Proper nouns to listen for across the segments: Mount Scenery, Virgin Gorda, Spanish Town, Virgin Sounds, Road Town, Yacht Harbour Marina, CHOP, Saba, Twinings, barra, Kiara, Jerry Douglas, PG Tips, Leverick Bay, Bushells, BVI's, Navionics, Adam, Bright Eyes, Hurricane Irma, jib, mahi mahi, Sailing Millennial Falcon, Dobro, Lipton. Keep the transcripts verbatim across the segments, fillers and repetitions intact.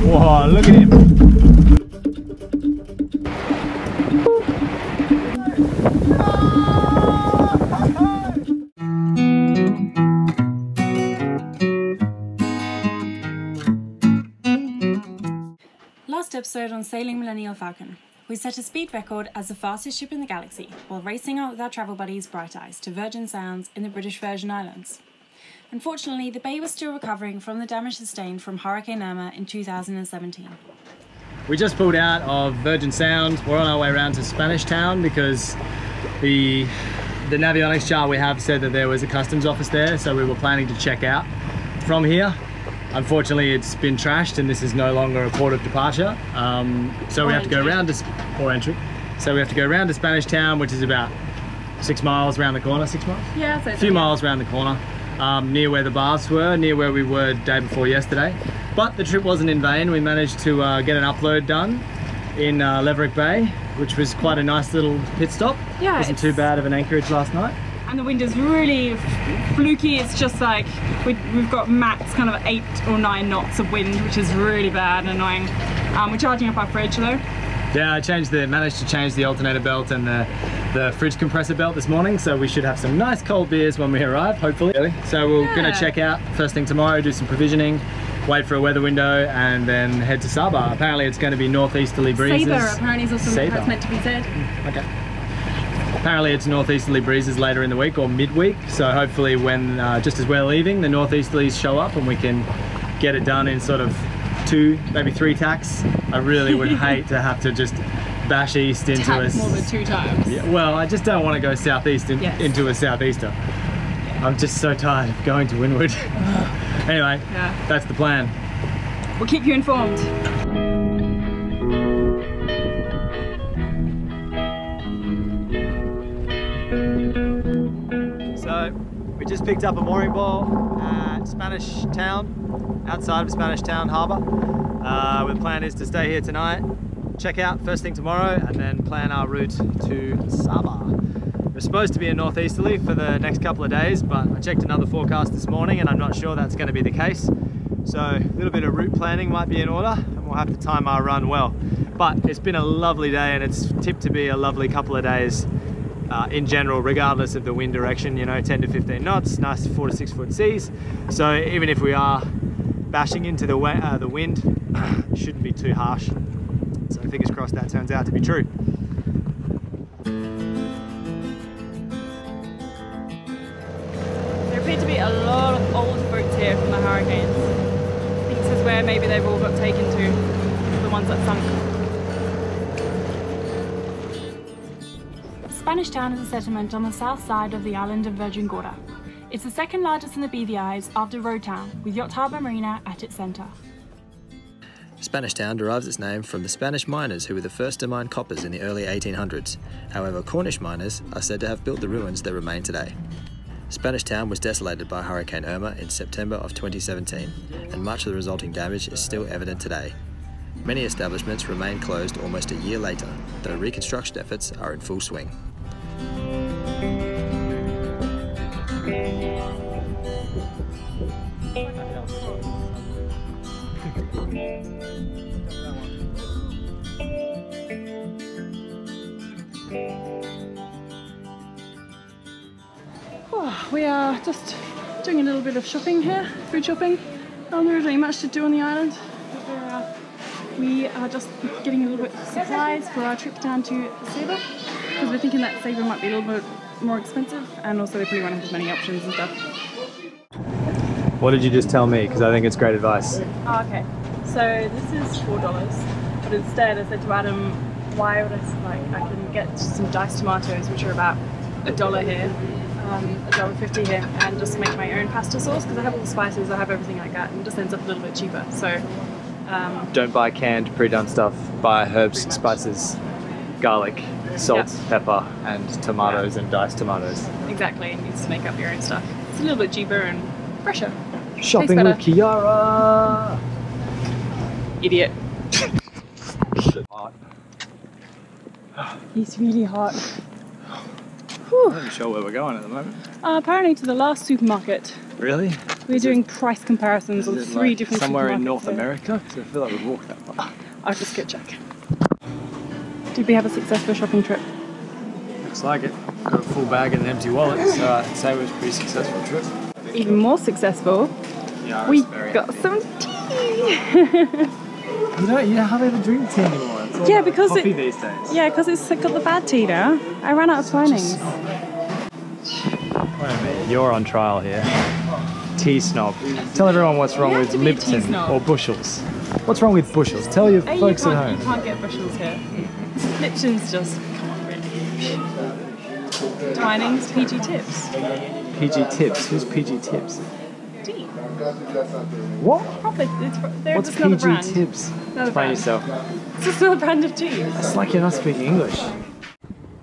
Whoa, look at him. Last episode on Sailing Millennial Falcon, we set a speed record as the fastest ship in the galaxy while racing out with our travel buddies Bright Eyes to Virgin Sounds in the British Virgin Islands. Unfortunately, the bay was still recovering from the damage sustained from Hurricane Irma in two thousand seventeen. We just pulled out of Virgin Sounds. We're on our way around to Spanish Town because the, the Navionics chart we have said that there was a customs office there, so we were planning to check out from here. Unfortunately, it's been trashed and this is no longer a port of departure. Um, so or we have entry. to go around to, or entry. So we have to go around to Spanish Town, which is about six miles around the corner, six miles? Yeah, so a few miles around the corner. Um, near where the baths were, near where we were day before yesterday. But the trip wasn't in vain. We managed to uh, get an upload done in uh, Leverick Bay, which was quite a nice little pit stop. Yeah, it wasn't too bad of an anchorage last night. And the wind is really fluky. It's just like we, we've got max kind of eight or nine knots of wind, which is really bad and annoying. Um, we're charging up our fridge though. Yeah, I changed the, managed to change the alternator belt and the, the fridge compressor belt this morning, so we should have some nice cold beers when we arrive, hopefully. So we're yeah. going to check out first thing tomorrow, do some provisioning, wait for a weather window, and then head to Saba. Apparently it's going to be northeasterly breezes. Saba, apparently is also what's meant to be said. Okay. Apparently it's northeasterly breezes later in the week or midweek, so hopefully when, uh, just as we're leaving, the northeasterlies show up and we can get it done in sort of two, maybe three tacks. I really would hate to have to just bash east into us more than two times. Yeah, well, I just don't want to go southeast in, yes. into a southeaster. Yeah. I'm just so tired of going to windward. Anyway, yeah. that's the plan. We'll keep you informed. So, we just picked up a mooring ball at Spanish Town, outside of Spanish Town Harbour. Uh, the plan is to stay here tonight, check out first thing tomorrow, and then plan our route to Saba. It was supposed to be a northeasterly for the next couple of days, but I checked another forecast this morning and I'm not sure that's going to be the case. So a little bit of route planning might be in order and we'll have to time our run well. But it's been a lovely day and it's tipped to be a lovely couple of days uh, in general, regardless of the wind direction, you know, ten to fifteen knots, nice four to six foot seas. So even if we are bashing into the, uh, the wind, it shouldn't be too harsh, so fingers crossed that turns out to be true. There appear to be a lot of old boats here from the hurricanes. I think this is where maybe they've all got taken to, the ones that sunk. Spanish Town is a settlement on the south side of the island of Virgin Gorda. It's the second largest in the B V I's after Road Town, with Yacht Harbour Marina at its centre. Spanish Town derives its name from the Spanish miners who were the first to mine coppers in the early eighteen hundreds. However, Cornish miners are said to have built the ruins that remain today. Spanish Town was desolated by Hurricane Irma in September of twenty seventeen, and much of the resulting damage is still evident today. Many establishments remain closed almost a year later, though reconstruction efforts are in full swing. We are just doing a little bit of shopping here, food shopping. Um, there isn't really much to do on the island. But there are, we are just getting a little bit of supplies for our trip down to Saba, because we're thinking that Saba might be a little bit more expensive, and also they probably won't have as many options and stuff. What did you just tell me? Because I think it's great advice. Oh, okay. So this is four dollars, but instead I said to Adam, why would I like I can get some diced tomatoes, which are about a dollar here. Um, a dollar fifty here, and just make my own pasta sauce because I have all the spices, I have everything like that, and it just ends up a little bit cheaper. So um, don't buy canned pre-done stuff, buy herbs, spices, garlic, salt, yeah. pepper and tomatoes, yeah. and diced tomatoes. Exactly, you just make up your own stuff. It's a little bit cheaper and fresher. Shopping with Kiara! Idiot. Hot. It's really hot. I'm not sure where we're going at the moment. Uh, apparently to the last supermarket. Really? We're is doing it, price comparisons on three like different somewhere supermarkets. Somewhere in North here. America? So I feel like we'd walk that far. I'll just go check. Did we have a successful shopping trip? Looks like it. Got a full bag and an empty wallet, so I'd say it was a pretty successful trip. Even more successful. Yeah, we got happy. some tea. You know, you hardly ever drink tea anymore. It's all yeah, because coffee it, these days. Yeah, because it's got the bad tea now. I ran out of Twinings. Wait a minute. You're on trial here. Tea snob. Tell everyone what's wrong with Lipton or Bushells. What's wrong with Bushells? Tell your hey, folks you at home. You can't get Bushells here. Lipton's just come on, really. Twinings, P G Tips. P G Tips. Who's P G Tips? Tea. What? Probably. It's, what's just P G brand. Tips? Explain brand. yourself. It's just another brand of tea. It's like you're not speaking English.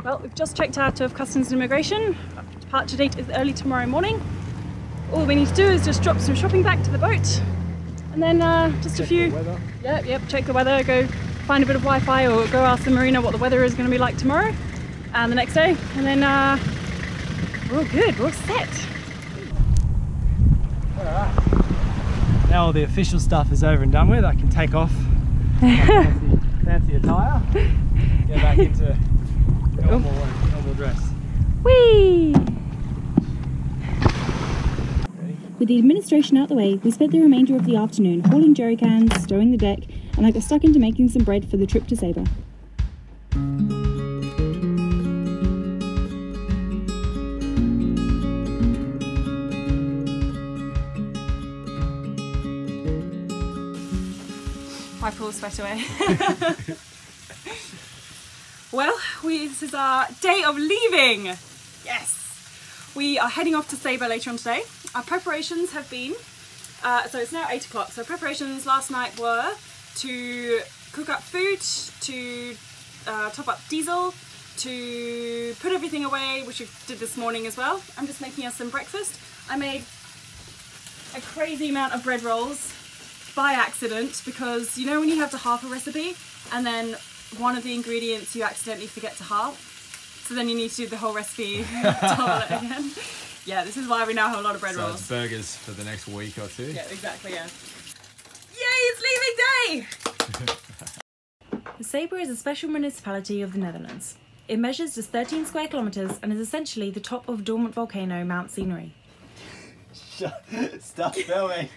Well, we've just checked out of Customs and Immigration. Departure date is early tomorrow morning. All we need to do is just drop some shopping back to the boat, and then uh, just check a few. The weather. Yep, yep. Check the weather. Go find a bit of Wi-Fi, or go ask the marina what the weather is going to be like tomorrow and the next day, and then uh, we're all good. We're all set. All right. Now all the official stuff is over and done with. I can take off fancy, fancy attire. Go back into normal, normal dress. Whee! With the administration out the way, we spent the remainder of the afternoon hauling jerry cans, stowing the deck, and I got stuck into making some bread for the trip to Saba. My pool sweat away. Well, we, this is our day of leaving. Yes! We are heading off to Saba later on today. Our preparations have been, uh, so it's now eight o'clock, so preparations last night were to cook up food, to uh, top up diesel, to put everything away, which we did this morning as well. I'm just making us some breakfast. I made a crazy amount of bread rolls by accident, because you know when you have to half a recipe and then one of the ingredients you accidentally forget to half? So then you need to do the whole recipe double it again. Yeah, this is why we now have a lot of bread so rolls. It's burgers for the next week or two. Yeah, exactly, yeah. Yay, it's leaving day! Saba is a special municipality of the Netherlands. It measures just thirteen square kilometres and is essentially the top of dormant volcano Mount Scenery. Shut, stop filming.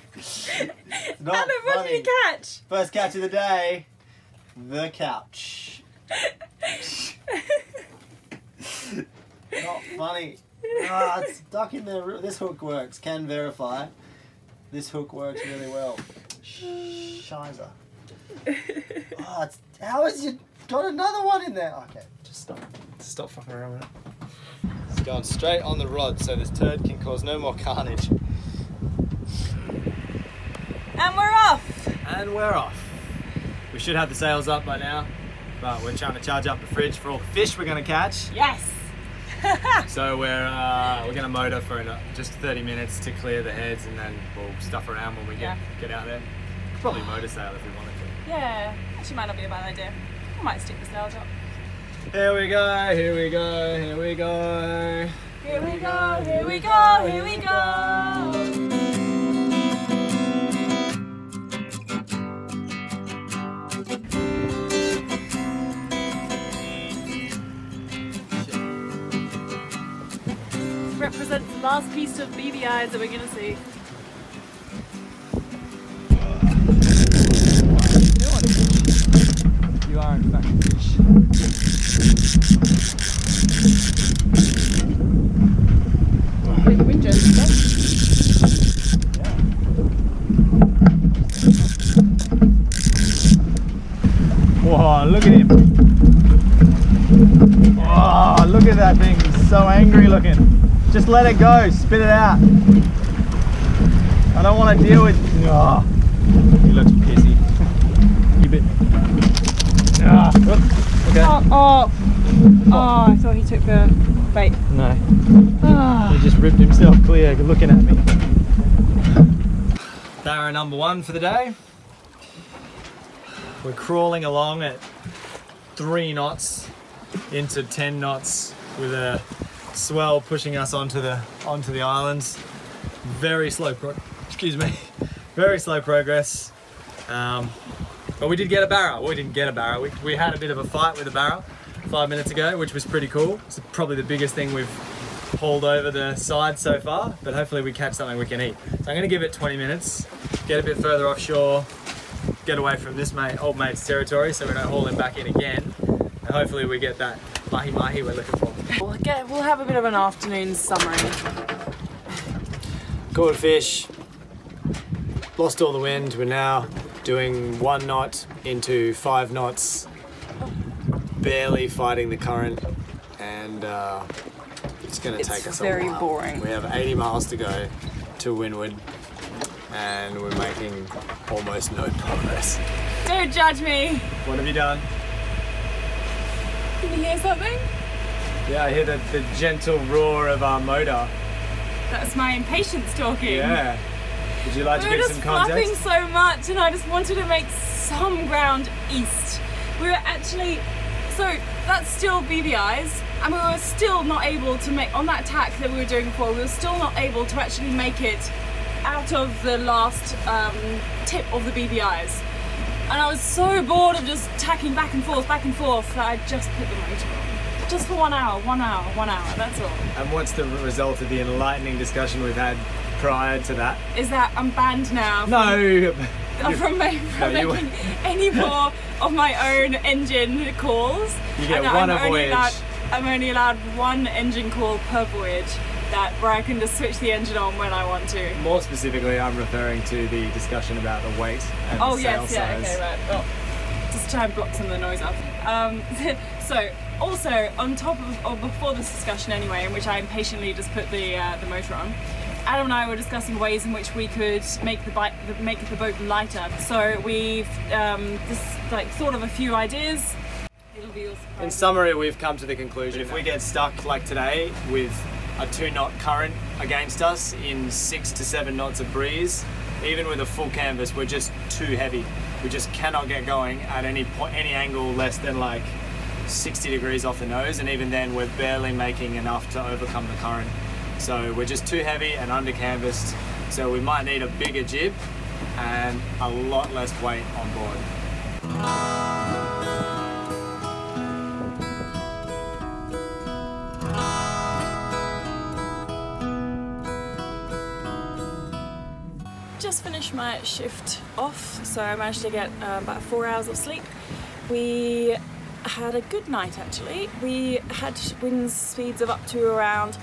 Not Adam, what did you catch? First catch of the day, the couch. Not funny. Ah, it's stuck in there. This hook works. Can verify. This hook works really well. Shizer. Ah, it's, how has you got another one in there? Okay, just stop. Stop fucking around with it. It's going straight on the rod so this turd can cause no more carnage. And we're off. And we're off. We should have the sails up by now, but we're trying to charge up the fridge for all the fish we're going to catch. Yes. So we're uh, we're gonna motor for an, uh, just thirty minutes to clear the heads, and then we'll stuff around when we get yeah. get out there. Could probably motor sail if we wanted to. Yeah, actually might not be a bad idea. I might stick the sails up. Here we go, here we go, here we go. Here we go, here we go, here we go. Represents the last piece of B V I's that we're going to see. You are in fact fish. With the wind jet stuff. Whoa, look at him. Whoa, look at that thing. He's so angry looking. Just let it go, spit it out. I don't want to deal with. Oh, he looks pissy. You bit me. Ah, okay. Oh, oh. Oh, I thought he took the bait. No. Ah. He just ripped himself clear looking at me. Barra number one for the day. We're crawling along at three knots into ten knots with a swell pushing us onto the onto the islands. Very slow pro excuse me, very slow progress. Um, but we did get a barra. Well, we didn't get a barra. We, we had a bit of a fight with a barra five minutes ago, which was pretty cool. It's probably the biggest thing we've hauled over the side so far, but hopefully we catch something we can eat. So I'm going to give it twenty minutes, get a bit further offshore, get away from this mate, old mate's territory so we don't haul him back in again. And hopefully we get that mahi mahi we're looking for. We'll, get, we'll have a bit of an afternoon summary. Caught a fish, lost all the wind. We're now doing one knot into five knots, barely fighting the current, and uh, it's going to take us a while. It's very boring. We have eighty miles to go to windward, and we're making almost no progress. Don't judge me. What have you done? Can you hear something? Yeah, I hear the, the gentle roar of our motor. That's my impatience talking. Yeah. Would you like we to get some context? We were just flapping so much, and I just wanted to make some ground east. We were actually, so that's still B V I's, and we were still not able to make, on that tack that we were doing before, we were still not able to actually make it out of the last um, tip of the B V I's. And I was so bored of just tacking back and forth, back and forth, that I just put the motor on. Just for one hour, one hour, one hour, that's all. And what's the result of the enlightening discussion we've had prior to that? Is that I'm banned now. No! From, from, ma from no, making any more of my own engine calls. You get one a voyage. Allowed, I'm only allowed one engine call per voyage, that where I can just switch the engine on when I want to. More specifically, I'm referring to the discussion about the weight and oh, the sail size. Oh yes, yeah, okay, right. Well, just try and block some of the noise up. Um, so, also, on top of, or before this discussion anyway, in which I impatiently just put the, uh, the motor on, Adam and I were discussing ways in which we could make the, bike, the, make the boat lighter. So we've um, just like thought of a few ideas. It'll be all surprising. In summary, we've come to the conclusion if we get stuck like today with a two knot current against us in six to seven knots of breeze, even with a full canvas, we're just too heavy. We just cannot get going at any point, any angle less than like sixty degrees off the nose, and even then we're barely making enough to overcome the current. So we're just too heavy and under canvassed, so we might need a bigger jib and a lot less weight on board. Just finished my shift off, so I managed to get uh, about four hours of sleep. We had a good night actually. We had wind speeds of up to around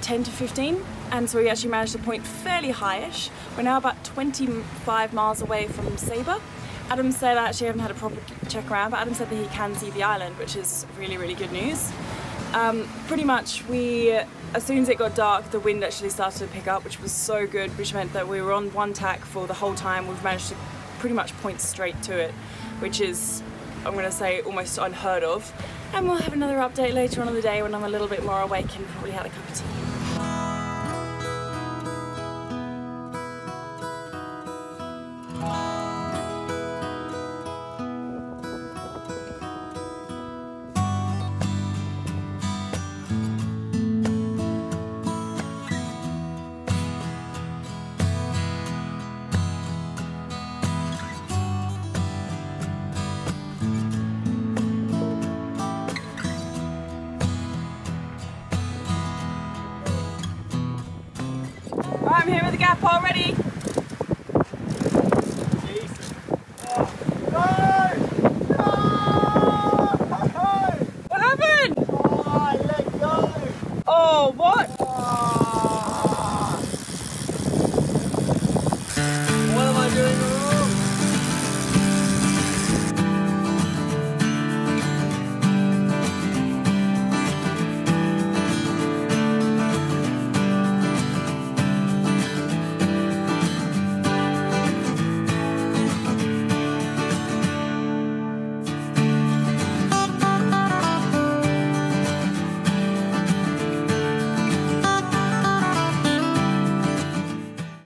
ten to fifteen, and so we actually managed to point fairly high-ish. We're now about twenty-five miles away from Saba. Adam said, I actually haven't had a proper check around, but Adam said that he can see the island, which is really, really good news. Um, pretty much we, as soon as it got dark, the wind actually started to pick up, which was so good, which meant that we were on one tack for the whole time. We've managed to pretty much point straight to it, which is, I'm going to say, almost unheard of. And we'll have another update later on in the day when I'm a little bit more awake and probably had a cup of tea. I'm here with the gap already.